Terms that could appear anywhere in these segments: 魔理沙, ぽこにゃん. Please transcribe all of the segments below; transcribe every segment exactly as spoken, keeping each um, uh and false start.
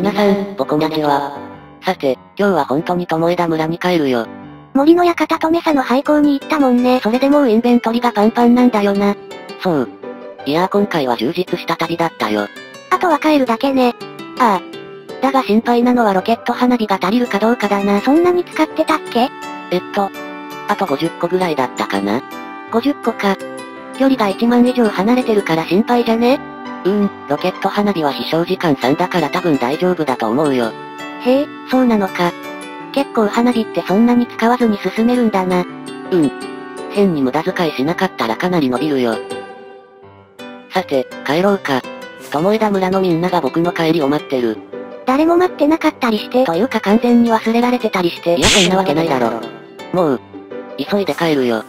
皆さん、ボコニャジは。さて、今日は本当に巴枝村に帰るよ。森の館とメサの廃校に行ったもんね。それでもうインベントリがパンパンなんだよな。そう。いやー今回は充実した旅だったよ。あとは帰るだけね。ああ。だが心配なのはロケット花火が足りるかどうかだな。そんなに使ってたっけ？えっと、あとごじゅっこぐらいだったかな。ごじゅっこか。距離がいちまん以上離れてるから心配じゃね？うーん、ロケット花火は飛翔時間さんだから多分大丈夫だと思うよ。へえ、そうなのか。結構花火ってそんなに使わずに進めるんだな。うん。変に無駄遣いしなかったらかなり伸びるよ。さて、帰ろうか。巴枝村のみんなが僕の帰りを待ってる。誰も待ってなかったりして。というか完全に忘れられてたりして。いやそんなわけないだろ。もう、急いで帰るよ。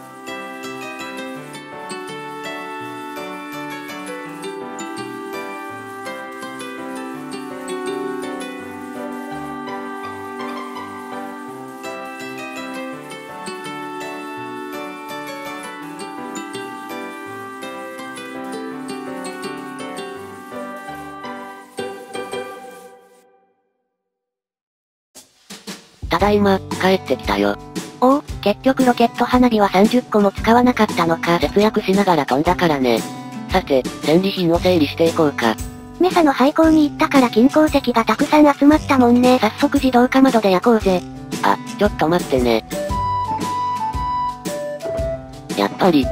ただいま、帰ってきたよ。おお、結局ロケット花火はさんじゅっこも使わなかったのか。節約しながら飛んだからね。さて、戦利品を整理していこうか。メサの廃校に行ったから金鉱石がたくさん集まったもんね。早速自動化窓で焼こうぜ。あ、ちょっと待ってね。やっぱり、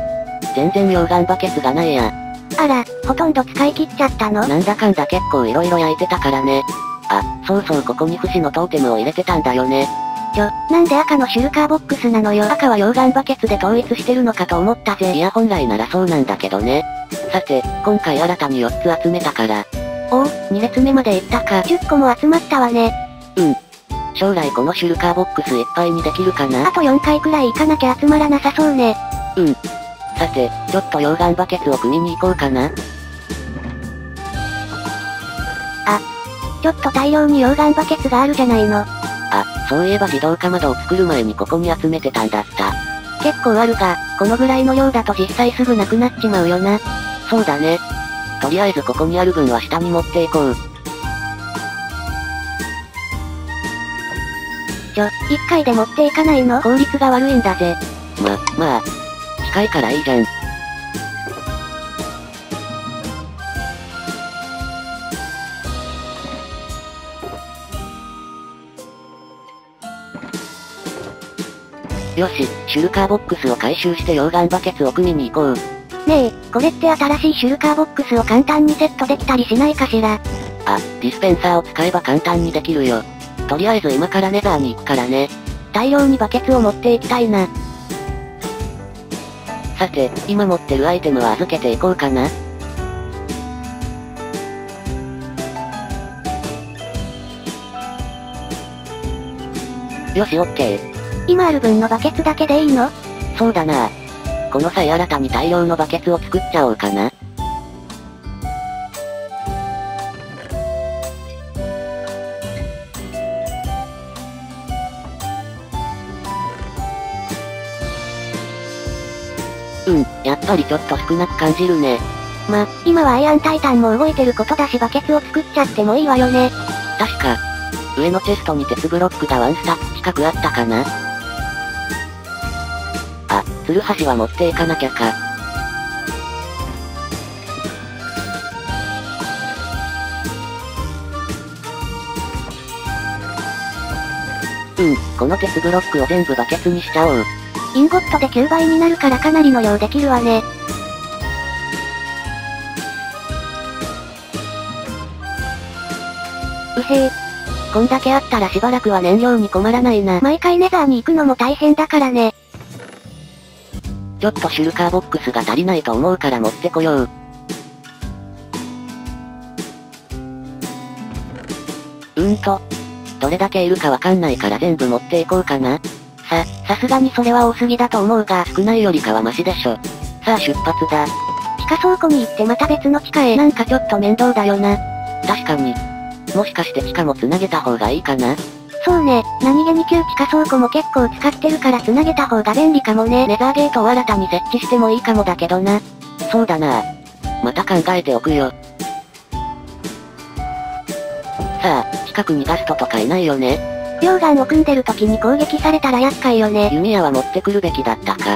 全然溶岩バケツがないや。あら、ほとんど使い切っちゃったの？なんだかんだ結構色々焼いてたからね。あ、そうそうここに不死のトーテムを入れてたんだよね。ちょ、なんで赤のシュルカーボックスなのよ。赤は溶岩バケツで統一してるのかと思ったぜ。いや本来ならそうなんだけどね。さて、今回新たによっつ集めたから。おお、に列目まで行ったか。じゅっこも集まったわね。うん。将来このシュルカーボックスいっぱいにできるかな。あとよんかいくらい行かなきゃ集まらなさそうね。うん。さて、ちょっと溶岩バケツを組みに行こうかな。あ、ちょっと大量に溶岩バケツがあるじゃないの。あ、そういえば自動化窓を作る前にここに集めてたんだった。結構あるが、このぐらいの量だと実際すぐなくなっちまうよな。そうだね。とりあえずここにある分は下に持っていこう。ちょ、いっかいで持っていかないの？効率が悪いんだぜ。ま、まあ。近いからいいじゃん。よし、シュルカーボックスを回収して溶岩バケツを組みに行こう。ねえ、これって新しいシュルカーボックスを簡単にセットできたりしないかしら。あ、ディスペンサーを使えば簡単にできるよ。とりあえず今からネザーに行くからね。大量にバケツを持っていきたいな。さて、今持ってるアイテムは預けていこうかな。よし、オッケー。今ある分のバケツだけでいいの？そうだな。この際新たに大量のバケツを作っちゃおうかな。うん、やっぱりちょっと少なく感じるね。ま、今はアイアンタイタンも動いてることだしバケツを作っちゃってもいいわよね。確か、上のチェストに鉄ブロックがワンスタック近くあったかな。あ、ツルハシは持っていかなきゃか。うん、この鉄ブロックを全部バケツにしちゃおう。インゴットできゅうばいになるからかなりの量できるわね。うへえ。こんだけあったらしばらくは燃料に困らないな。毎回ネザーに行くのも大変だからね。ちょっとシュルカーボックスが足りないと思うから持ってこよう。うーんと。どれだけいるかわかんないから全部持っていこうかな。さ、さすがにそれは多すぎだと思うが、少ないよりかはマシでしょ。さあ出発だ。地下倉庫に行ってまた別の地下へ。なんかちょっと面倒だよな。確かに。もしかして地下も繋げた方がいいかな。そうね、何気に旧地下倉庫も結構使ってるから繋げた方が便利かもね。ネザーゲートを新たに設置してもいいかもだけどな。そうだな。また考えておくよ。さあ、近くにガストとかいないよね。溶岩を組んでる時に攻撃されたら厄介よね。弓矢は持ってくるべきだったか。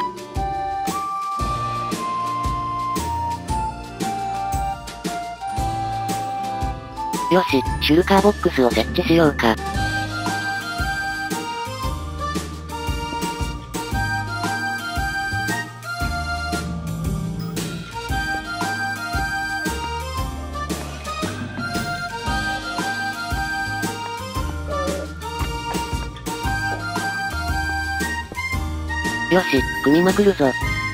よし、シュルカーボックスを設置しようか。よし、組みまくるぞ。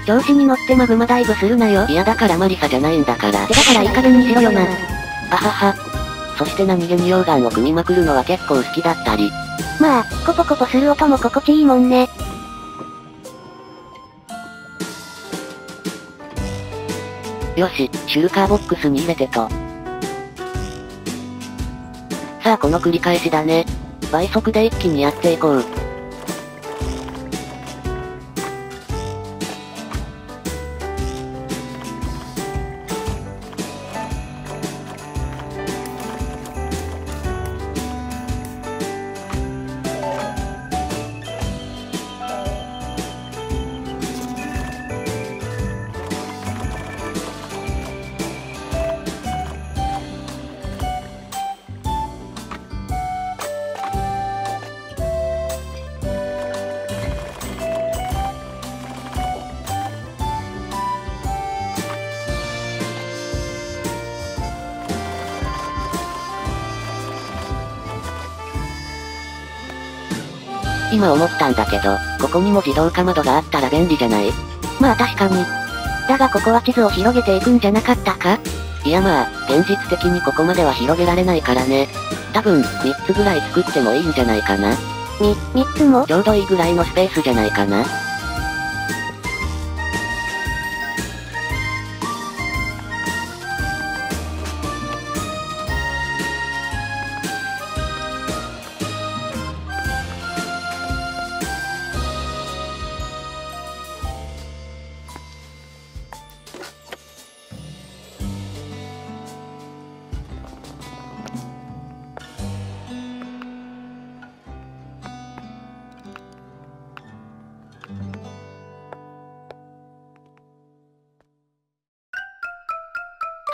調子に乗ってマグマダイブするなよ。いやだからマリサじゃないんだから。だからいい加減にしろよな。あはは。そして何気に溶岩を組みまくるのは結構好きだったり。まあ、コポコポする音も心地いいもんね。よし、シュルカーボックスに入れてと。さあこの繰り返しだね。倍速で一気にやっていこう。今思ったんだけど、ここにも自動化窓があったら便利じゃない？まあ確かに。だがここは地図を広げていくんじゃなかったか？いやまあ、現実的にここまでは広げられないからね。多分、みっつぐらい作ってもいいんじゃないかな。み、みっつも？ちょうどいいぐらいのスペースじゃないかな。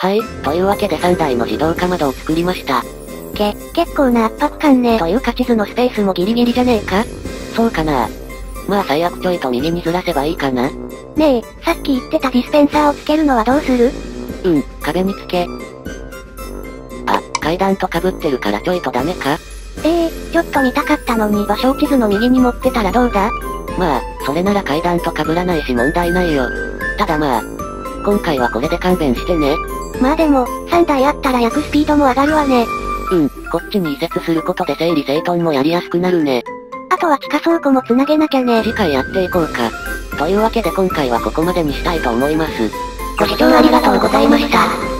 はい、というわけでさんだいの自動化窓を作りました。け、結構な圧迫感ね。というか地図のスペースもギリギリじゃねえか？そうかな。まあ最悪ちょいと右にずらせばいいかな。ねえ、さっき言ってたディスペンサーをつけるのはどうする？うん、壁につけ。あ、階段と被ってるからちょいとダメか？ええー、ちょっと見たかったのに。場所を地図の右に持ってたらどうだ？まあ、それなら階段と被らないし問題ないよ。ただまあ、今回はこれで勘弁してね。まあでも、さんだいあったら焼くスピードも上がるわね。うん、こっちに移設することで整理整頓もやりやすくなるね。あとは地下倉庫もつなげなきゃね。次回やっていこうか。というわけで今回はここまでにしたいと思います。ご視聴ありがとうございました。